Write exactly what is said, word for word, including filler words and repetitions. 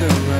look around.